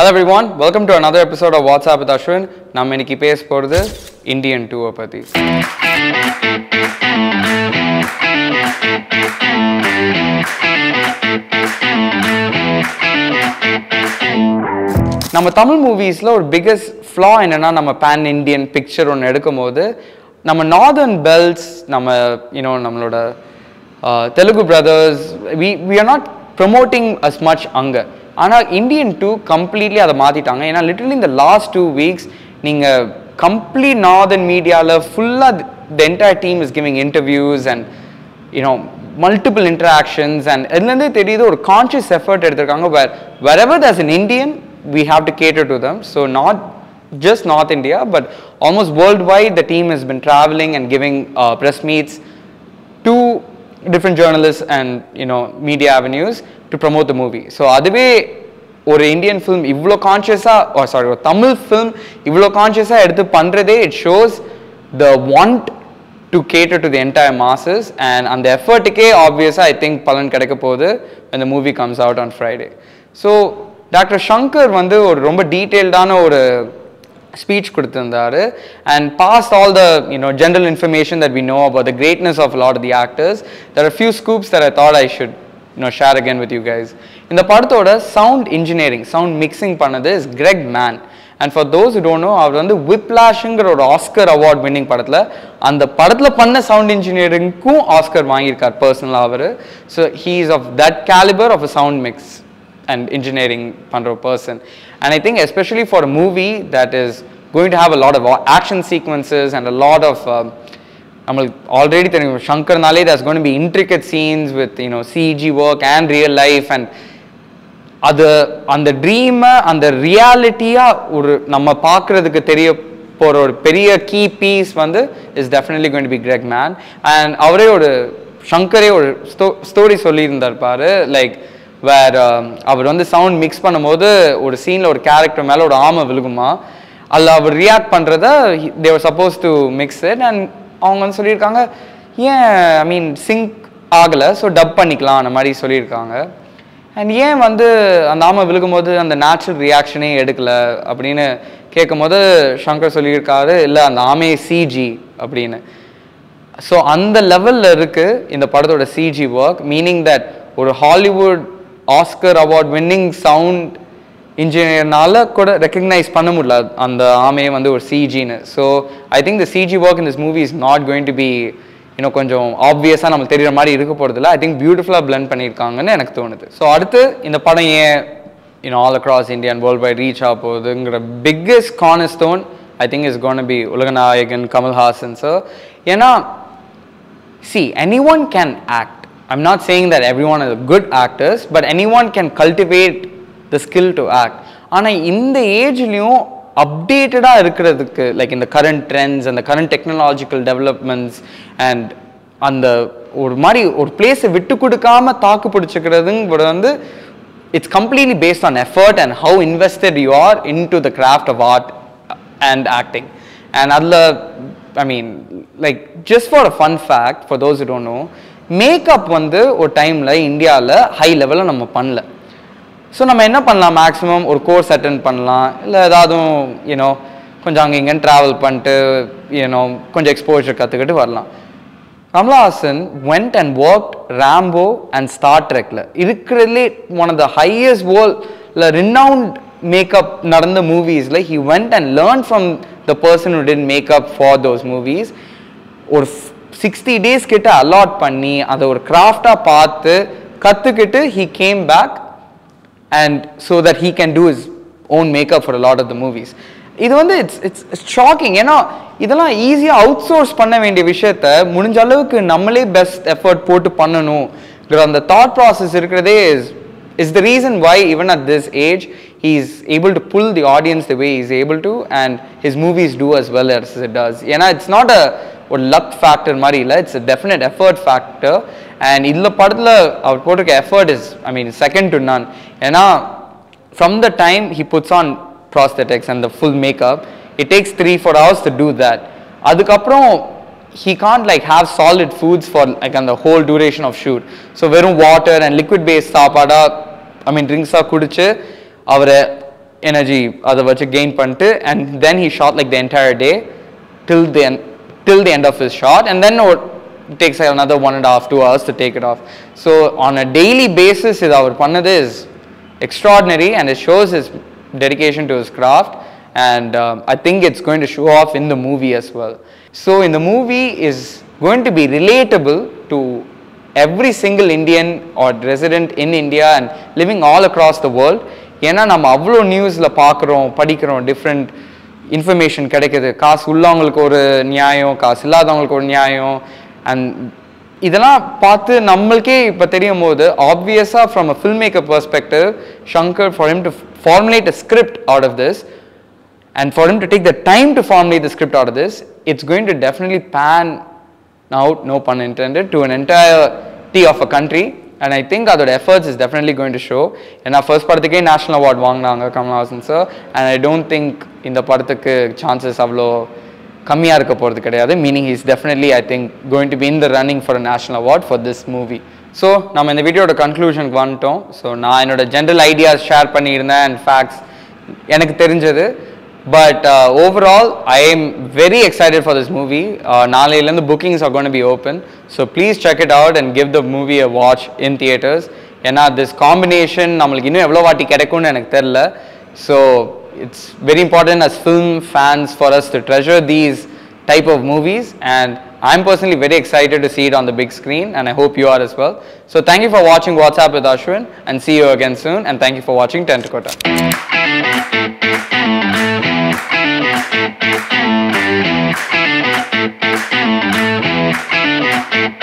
Hello everyone, welcome to another episode of WhatsApp with Ashwin. Nam eniki pesapodhu Indian 2 pathi. Nama Tamil movies la or biggest flaw enna nama pan Indian picture on edukumbodhu nama northern belts nama nammaloda Telugu brothers we are not promoting as much anga. But Indian 2 completely adha literally in the last 2 weeks, neenga complete northern media la full the entire team is giving interviews and multiple interactions and a conscious effort where wherever there's an Indian, we have to cater to them. So not just North India, but almost worldwide the team has been traveling and giving press meets to different journalists and media avenues to promote the movie. So aduve or Indian film ivlo conscious or sorry, Tamil film ivlo conscious eduthu pandradhe, it shows the want to cater to the entire masses and the effort ke obviously I think palan kedaikka podhu when the movie comes out on Friday. So Dr. Shankar vandu or romba detailed ana or speech kuduthirundharu and past all the general information that we know about the greatness of a lot of the actors, there are a few scoops that I thought I should share again with you guys. In the padathoda sound engineering, sound mixing panadhu is Greg Mann. And for those who don't know, avaru vandu Whiplash or Oscar award winning padathla and the padathla panna sound engineering ku Oscar vaangirkar personal avaru. So he is of that caliber of a sound mix and engineering pandra person. And I think especially for a movie that is going to have a lot of action sequences and a lot of already telling Shankar Nale, there's going to be intricate scenes with CG work and real life and other on the dream and the reality or nama paakradhukku theriya pora or periya key piece vandu is definitely going to be Greg Mann. And avare or Shankar or story solli irundar paaru, like where avaru vandu sound mix pannumbodhu or scene la or character mela or arm viluguma alla avaru react pandradha they were supposed to mix it and அவங்க சொல்லியிருக்காங்க ஏன் I mean sync ஆகலை so dub பண்ணிக்கலாம் அந்த மாதிரி சொல்லியிருக்காங்க. And ஏன் வந்து அந்த ஆமை விழுகும்போது அந்த நேச்சுரல் ரியாக்ஷனே எடுக்கலை அப்படின்னு கேட்கும் போது ஷங்கர் சொல்லியிருக்காரு இல்லை அந்த ஆமை சிஜி அப்படின்னு. ஸோ அந்த லெவலில் இருக்குது இந்த படத்தோட சிஜி ஒர்க், மீனிங் தட் ஒரு Hollywood Oscar award winning sound இன்ஜினியர்னால கூட ரெக்கக்னைஸ் பண்ண முடியல அந்த ஆமையை வந்து ஒரு சிஜின்னு. So I think the CG work in this movie is not going to be கொஞ்சம் ஆப்வியஸாக நம்மளுக்கு தெரிகிற மாதிரி இருக்க போகிறதில்ல. ஐ திங்க் பியூட்டிஃபுல்லாக பிளெண்ட் பண்ணியிருக்காங்கன்னு எனக்கு தோணுது. ஸோ அடுத்து இந்த படம் ஏன் all across India and world wide reach ஆக போகுதுங்கிற biggest cornerstone I think is gonna be உலகநாயகன் கமல் ஹாசன் சார். ஏன்னா see anyone can act, I'm not saying that everyone is good actors, but anyone can cultivate the skill to act. Ana indha age liyum updated ah irukradhukku, like in the current trends and the current technological developments and and the or mari or place vittu kodukama taaku pidichukradhungu vandu it's completely based on effort and how invested you are into the craft of art and acting. And adla I mean, like just for a fun fact for those who don't know, makeup vandu or time la India la high level la namma pannala. So நம்ம என்ன பண்ணலாம், maximum ஒரு course attend பண்ணலாம், இல்லை ஏதாவதும் கொஞ்சம் அங்கே இங்கேன்னு travel பண்ணிட்டு கொஞ்சம் எக்ஸ்போஷர் கற்றுக்கிட்டு வரலாம். Kamal Haasan went and worked Rambo and Star Trekல இருக்கிறதுலே ஒன் ஆஃப் த ஹையஸ்ட் வேர்ல்ட்ல ரினவுண்ட் மேக்கப் நடந்த மூவிஸில் he went and learned from the person who did makeup for those movies. ஒரு 60 days கிட்ட அலாட் பண்ணி அதை ஒரு கிராஃப்டாக பார்த்து கற்றுக்கிட்டு he came back and so that he can do his own makeup for a lot of the movies. Idu vandu it's shocking, you know, idala easy outsource panna vendi vishayatha mudinja alavukku nammale best effort potu pannanu gra and the thought process irukrade is the reason why even at this age he is able to pull the audience the way he is able to and his movies do as well as it does. You know, it's not a luck factor mari illa, it's a definite effort factor. And idla padathla avar potrukka effort is, I mean, second to none. ஏன்னா from the time he puts on prosthetics and the full makeup, it takes 3-4 hours to do that. அதுக்கப்புறம் he can't like have solid foods for like on the whole duration of shoot. So வெறும் water and liquid based சாப்பாடா, I mean drinks ஆ குடிச்சு அவரை energy other vachcha gain pante, and then he shot like the entire day till the end of his shot, and then it takes like another 1.5 to 2 hours to take it off. So on a daily basis idu avar pannadhu is extraordinary, and it shows his dedication to his craft, and I think it's going to show off in the movie as well. So in the movie is going to be relatable to every single Indian or resident in India and living all across the world. ஏன்னா நம்ம அவ்வளோ நியூஸில் பார்க்குறோம், படிக்கிறோம், different information கிடைக்கிது. காசு உள்ளவங்களுக்கு ஒரு நியாயம், காசு இல்லாதவங்களுக்கு ஒரு நியாயம், அண்ட் இதெல்லாம் பார்த்து நம்மளுக்கே இப்போ தெரியும் போது ஆப்வியஸாக from a film maker perspective Shankar for him to formulate a script out of this and for him to take the time to formulate the script out of this it's going to definitely pan out, no pun intended, to an entirety of a country. And I think our efforts is definitely going to show. And our first padathukke national award vaangnanga Kamal Haasan sir, and I don't think indha padathukke chances avlo kammiya irukaporadhu kedaiyadhu, meaning he is definitely I think going to be in the running for a national award for this movie. So nama indha video oda conclusion ku vandtom. So na enoda general ideas share pannirundhen and facts enakku therinjadhu, but overall I am very excited for this movie. Nalaiyila the bookings are going to be open, so please check it out and give the movie a watch in theaters. Ena this combination namalukku innum evlo vaati kedaikum nu enakku therilla, so it's very important as film fans for us to treasure these type of movies, and I am personally very excited to see it on the big screen, and I hope you are as well. So thank you for watching What's Up with Ashwin, and see you again soon, and thank you for watching Tentkotta. We'll be right back.